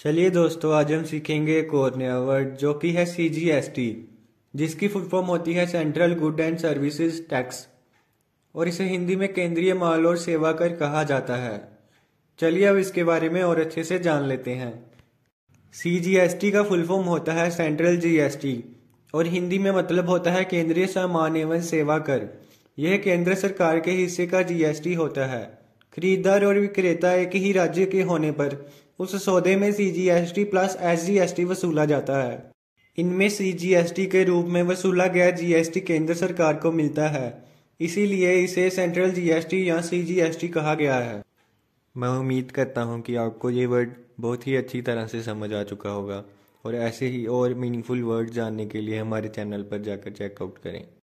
चलिए दोस्तों, आज हम सीखेंगे एक और नया वर्ड जो कि है CGST, जिसकी फुल फॉर्म होती है central good and services tax और इसे हिंदी में केंद्रीय माल और सेवा कर कहा जाता है। चलिए अब इसके बारे में और अच्छे से जान लेते हैं। CGST का फुल फॉर्म होता है सेंट्रल GST और हिंदी में मतलब होता है केंद्रीय सामान एवं सेवा कर। यह केंद्र सरकार के हिस्से का GST होता है। खरीदार और विक्रेता एक ही राज्य के होने पर उस सौदे में CGST प्लस SGST वसूला जाता है। इनमें CGST के रूप में वसूला गया GST केंद्र सरकार को मिलता है, इसीलिए इसे सेंट्रल GST या CGST कहा गया है। मैं उम्मीद करता हूं कि आपको ये वर्ड बहुत ही अच्छी तरह से समझ आ चुका होगा और ऐसे ही और मीनिंगफुल वर्ड जानने के लिए हमारे चैनल पर जाकर चेकआउट करें।